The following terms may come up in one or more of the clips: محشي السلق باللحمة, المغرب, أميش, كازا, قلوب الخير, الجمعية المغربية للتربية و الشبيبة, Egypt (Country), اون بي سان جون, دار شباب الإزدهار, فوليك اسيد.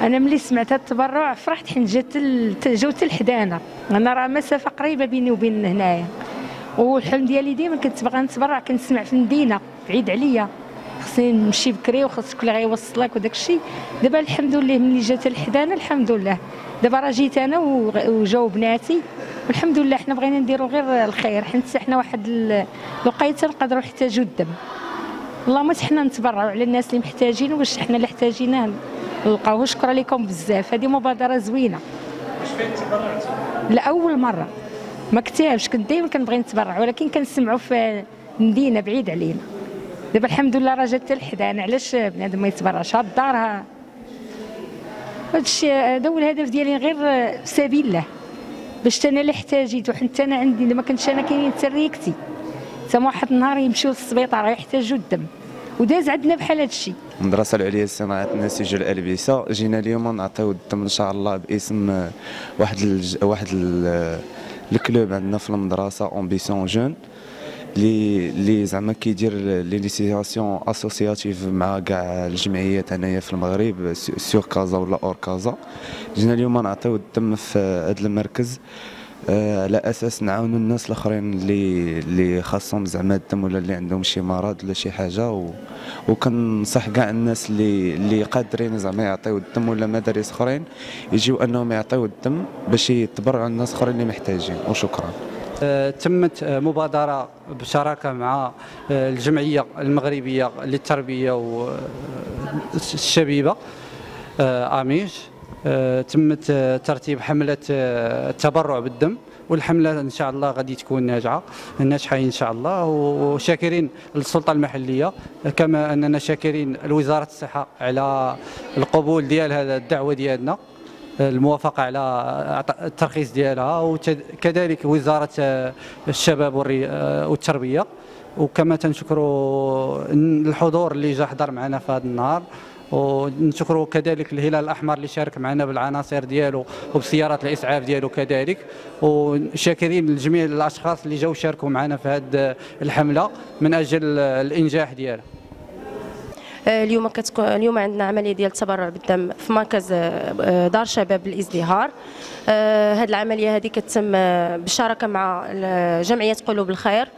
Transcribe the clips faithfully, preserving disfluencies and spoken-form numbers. انا ملي سمعت التبرع فرحت حين جات جوت الحدانه، انا راه مسافه قريبه بيني وبين هنايا، والحلم ديالي ديما كنت باغا نتبرع. كنسمع في المدينه بعيد عليا خصني نمشي بكري وخاص كل غيوصلك وداك الشيء. دابا الحمد لله ملي جات الحدانه الحمد لله دابا راه جيت انا وجاو بناتي والحمد لله. حنا بغينا نديروا غير الخير حيت حنا واحد الوقيته نقدروا نحتاجوا الدم، اللهم حنا نتبرعوا على الناس اللي محتاجين واش حنا اللي احتاجيناه نلقاوه. شكرا لكم بزاف، هذه مبادره زوينه. واش فين تبرعتي؟ لاول مره ما كتبش، كنت دائما كنبغي نتبرع ولكن كنسمعوا في مدينه بعيد علينا. دابا الحمد لله راه جات الحدانه، علاش بنادم ما يتبرعش؟ هاد دارها هادشي هذا هو الهدف ديالي، غير سبيل الله باش انا اللي احتاجيت. وحتى انا عندي ما كنتش انا كاينين تريكتي تما واحد النهار يمشيو للسبيطار يحتاجوا الدم وداز عندنا بحال هادشي. المدرسه العليا لصناعه النسيج الالبسه جينا اليوم نعطيو الدم ان شاء الله باسم واحد الج... واحد ال... الكلوب عندنا في المدرسه اون بي سان جون لي لي زعما كيدير لي ليسياسيون اسوسياتيف مع كاع الجمعيات هنايا في المغرب سور كازا ولا اور كازا. جينا اليوم نعطيو الدم في هذا المركز على اساس نعاونوا الناس الاخرين اللي اللي خاصهم زعما الدم ولا اللي عندهم شي مرض ولا شي حاجه، و وكنصح كاع الناس اللي اللي قادرين زعما يعطيو الدم ولا مدارس اخرين يجيو انهم يعطيو الدم باش يتبرعوا الناس اخرين اللي محتاجين. وشكرا. تمت مبادرة بشراكة مع الجمعية المغربية للتربية و الشبيبة أميش، تمت ترتيب حملة التبرع بالدم، والحملة إن شاء الله غادي تكون ناجعة ناجحة إن شاء الله. وشاكرين للسلطة المحلية كما أننا شاكرين لوزارة الصحة على القبول ديال هذا الدعوة ديالنا، الموافقه على الترخيص ديالها، وكذلك وزاره الشباب والتربيه. وكما تنشكروا الحضور اللي جا حضر معنا في هذا النهار، ونشكروا كذلك الهلال الاحمر اللي شارك معنا بالعناصر ديالو وبسيارات الاسعاف ديالو كذلك، وشاكرين لجميع الاشخاص اللي جاوا شاركوا معنا في هذه الحمله من اجل الانجاح ديالها. اليوم كتكون اليوم عندنا عمليه ديال التبرع بالدم في مركز دار شباب الإزدهار. هذه العمليه هذه كتتم بالشراكه مع جمعيه قلوب الخير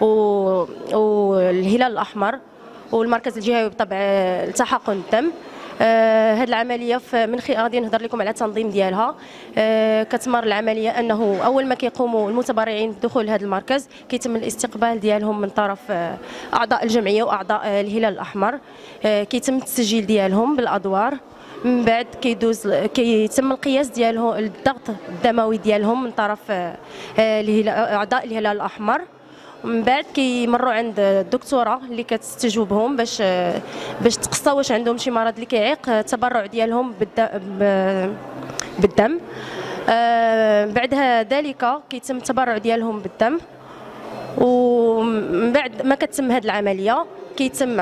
والهلال الاحمر والمركز الجهوي بالطبع لتحقن الدم. هذه العمليه من خلال غادي نهضر لكم على التنظيم ديالها. كتمر العمليه انه اول ما كيقوموا المتبرعين بدخول هذا المركز كيتم الاستقبال ديالهم من طرف اعضاء الجمعيه واعضاء الهلال الاحمر، كيتم التسجيل ديالهم بالادوار، من بعد كيدوز كيتم القياس ديالهم الضغط الدموي ديالهم من طرف اعضاء الهلال الاحمر، من بعد كيمروا عند الدكتوره اللي كتستجوبهم باش باش تقصى واش عندهم شي مرض اللي كيعيق التبرع ديالهم بالدم. بعدها ذلك كيتم التبرع ديالهم بالدم، ومن بعد ما كتتم هذه العمليه كيتم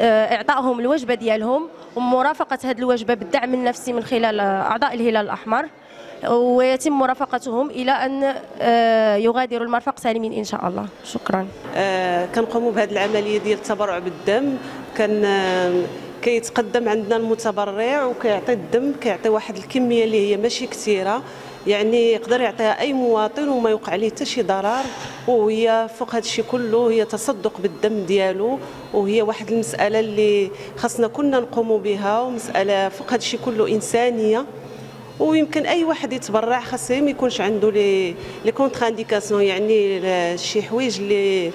اعطائهم الوجبه ديالهم ومرافقه هذه الوجبه بالدعم النفسي من خلال اعضاء الهلال الاحمر، ويتم مرافقتهم الى ان يغادروا المرفق سالمين ان شاء الله. شكرا. آه كنقوموا بهذه العمليه ديال التبرع بالدم. كان كيتقدم عندنا المتبرع وكيعطي الدم، كيعطي واحد الكميه اللي هي ماشي كثيره، يعني يقدر يعطيها اي مواطن وما يوقع عليه حتى شي ضرر. وهي فوق هذا الشيء كله هي تصدق بالدم ديالو، وهي واحد المساله اللي خاصنا كنا نقوموا بها، ومساله فوق هذا الشيء كله انسانيه. ويمكن اي واحد يتبرع خاص ما يكونش عنده لي لي كونترانديكاسيون، يعني شي حوايج اللي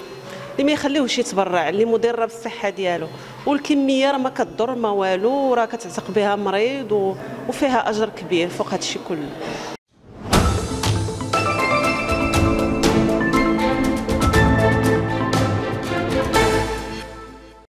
اللي ما يخليوش يتبرع، اللي مضره بالصحه ديالو. والكميه راه ما كتضر ما والو، راه كتعتق بها مريض وفيها اجر كبير فوق هادشي كله.